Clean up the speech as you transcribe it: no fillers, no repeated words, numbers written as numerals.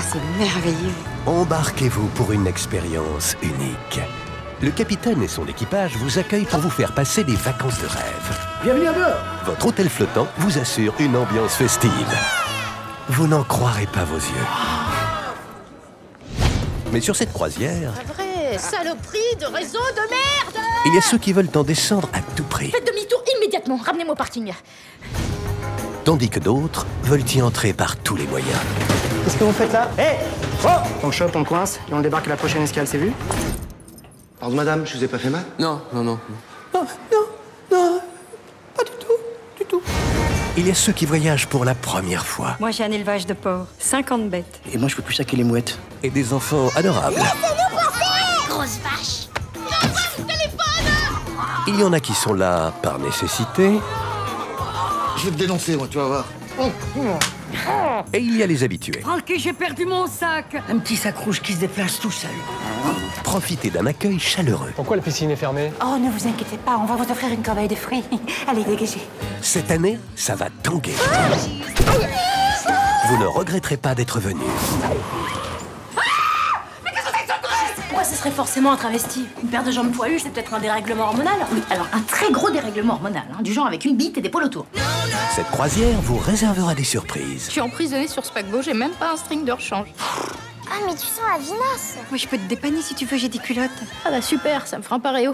ça, c'est merveilleux. Embarquez-vous pour une expérience unique. Le capitaine et son équipage vous accueillent pour vous faire passer des vacances de rêve. Bienvenue à bord. Votre hôtel flottant vous assure une ambiance festive. Vous n'en croirez pas vos yeux. Mais sur cette croisière... Pas vrai, saloperie de réseau de merde. Il y a ceux qui veulent en descendre à tout prix. Faites demi-tour immédiatement, ramenez-moi au parking. Tandis que d'autres veulent y entrer par tous les moyens. Qu'est-ce que vous faites là? Hé hey oh. On chope, on coince et on débarque à la prochaine escale, c'est vu? Pardon madame, je vous ai pas fait mal? Non, pas du tout, du tout. Il y a ceux qui voyagent pour la première fois. Moi j'ai un élevage de porcs, 50 bêtes. Et moi je peux plus saquer les mouettes. Et des enfants adorables. Laissez-nous passer! Grosse vache! Non, pas le téléphone! Il y en a qui sont là par nécessité. Je vais te dénoncer, moi, tu vas voir. Et il y a les habitués. Francky, j'ai perdu mon sac. Un petit sac rouge qui se déplace tout seul. Profitez d'un accueil chaleureux. Pourquoi la piscine est fermée? Oh, ne vous inquiétez pas, on va vous offrir une corbeille de fruits. Allez, dégagez. Cette année, ça va tanguer. Vous ne regretterez pas d'être venu. Mais qu'est-ce que c'est que ce truc? Pourquoi ce serait forcément un travesti? Une paire de jambes poilues, c'est peut-être un dérèglement hormonal. Oui, alors un très gros dérèglement hormonal, hein, du genre avec une bite et des poils autour. Cette croisière vous réservera des surprises. Je suis emprisonnée sur ce paquebot, j'ai même pas un string de rechange. Ah mais tu sens la vinasse. Moi je peux te dépanner si tu veux, j'ai des culottes. Ah bah super, ça me fera un paréo.